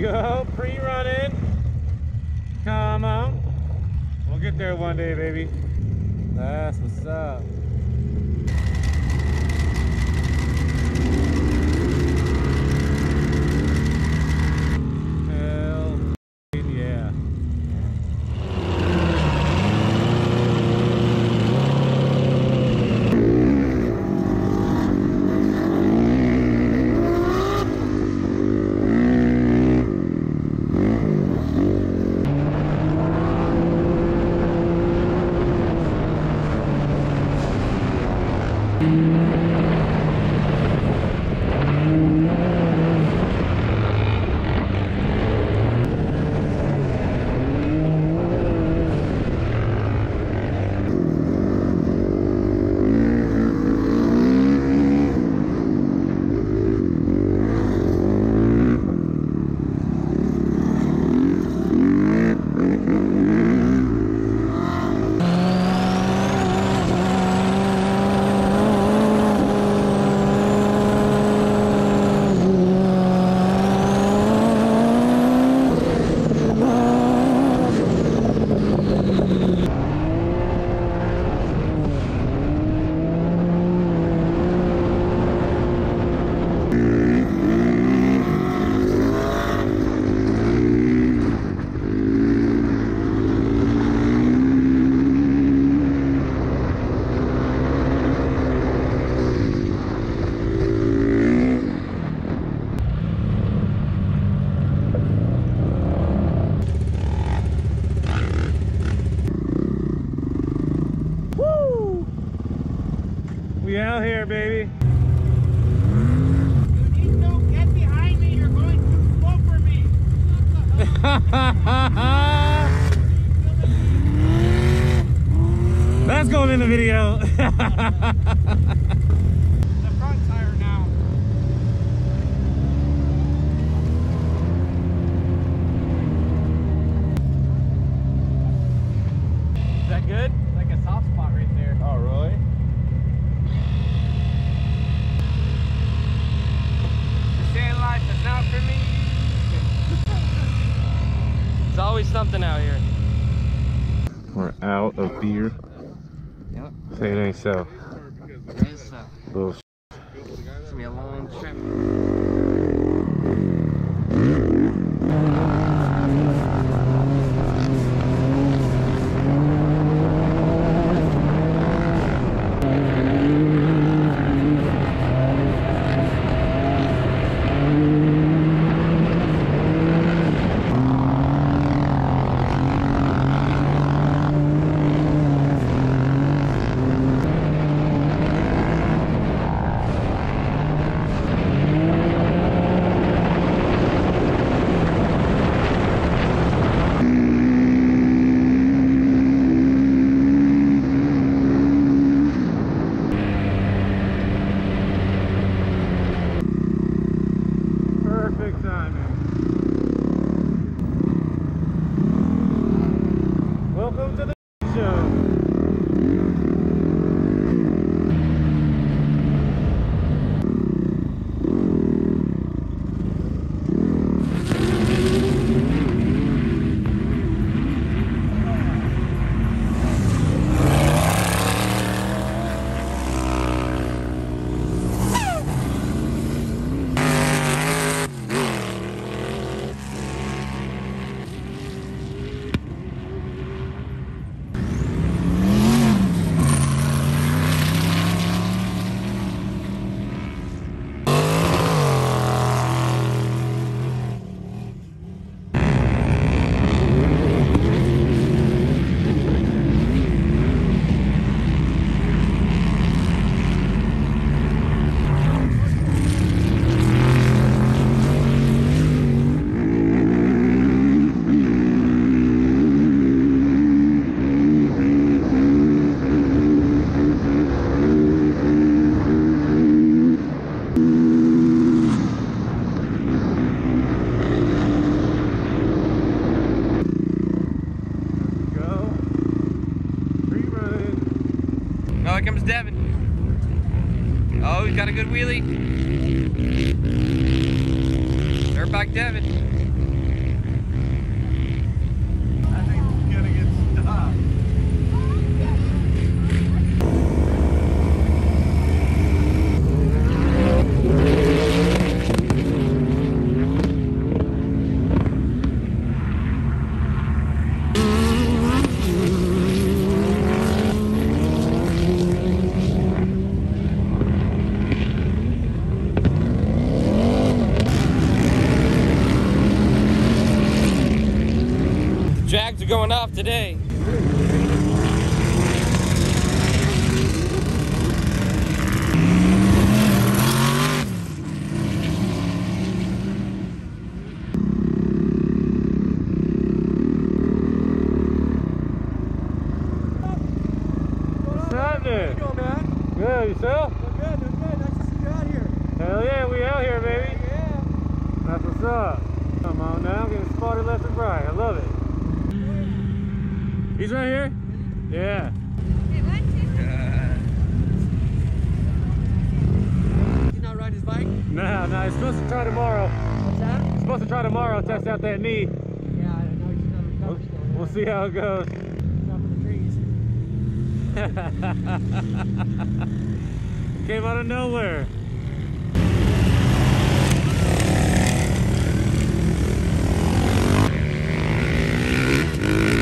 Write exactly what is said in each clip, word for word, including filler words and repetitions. go, pre-running. Come on. We'll get there one day, baby. That's what's up. We out here, baby. Dude, don't get behind me. You're going too slow for me. That's going in the video. The front tire now. Is that good? Like a soft spot right there. Oh, really? Not for me. It's always something out here. We're out of beer. Yep. Say it ain't so. It is so. Little sh it's gonna be a long trip. Devin. Oh, he's got a good wheelie. They're back, Devin. lights are going off today. There. How you doing, man? Good, yourself? Doing good, doing good. Nice to see you out here. Hell yeah, we out here, baby. Yeah. That's what's up. Come on now, I'm getting spotted left and right. I love it. He's right here? Yeah. Hey, what? Uh, Did you not ride his bike? No, no, he's supposed to try tomorrow. What's that? He's supposed to try tomorrow, test out that knee. Yeah, I don't know, he's not recovered still. We'll see how it goes. Came out of nowhere. Thank you.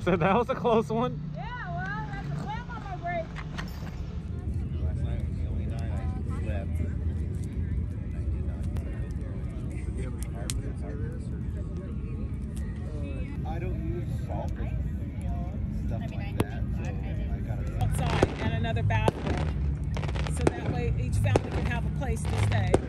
I said that was a close one. Yeah, well, I was wet on my break. Last night was the only night I slept. Do you have any carpets out of this? I don't use salt and stuff like that. So I got outside at another bathroom, so that way each family can have a place to stay.